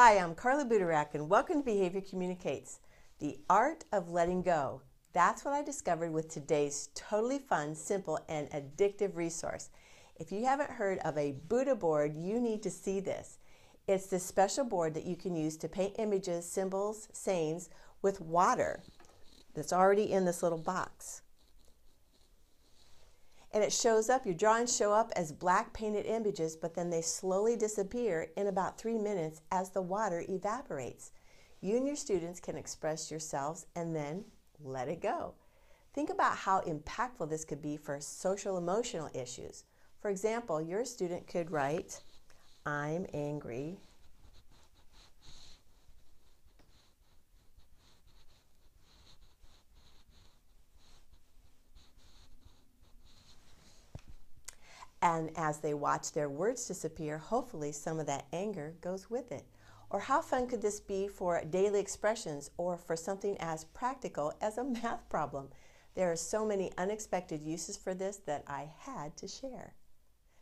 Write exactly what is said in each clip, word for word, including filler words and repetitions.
Hi, I'm Carla Butorac, and welcome to Behavior Communicates, the art of letting go. That's what I discovered with today's totally fun, simple, and addictive resource. If you haven't heard of a Buddha board, you need to see this. It's this special board that you can use to paint images, symbols, sayings with water that's already in this little box. And it shows up, your drawings show up as black painted images, but then they slowly disappear in about three minutes as the water evaporates. You and your students can express yourselves and then let it go. Think about how impactful this could be for social emotional issues. For example, your student could write, "I'm angry And as they watch their words disappear, hopefully some of that anger goes with it. Or how fun could this be for daily expressions or for something as practical as a math problem? There are so many unexpected uses for this that I had to share.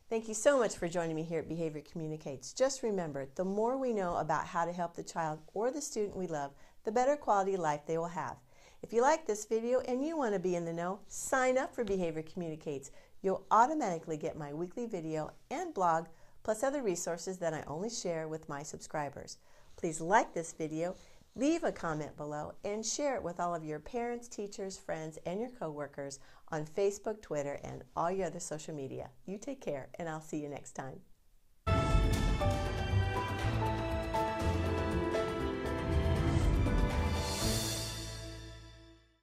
Thank you so much for joining me here at Behavior Communicates. Just remember, the more we know about how to help the child or the student we love, the better quality life they will have. If you like this video and you want to be in the know, sign up for Behavior Communicates. You'll automatically get my weekly video and blog, plus other resources that I only share with my subscribers. Please like this video, leave a comment below, and share it with all of your parents, teachers, friends, and your coworkers on Facebook, Twitter, and all your other social media. You take care, and I'll see you next time.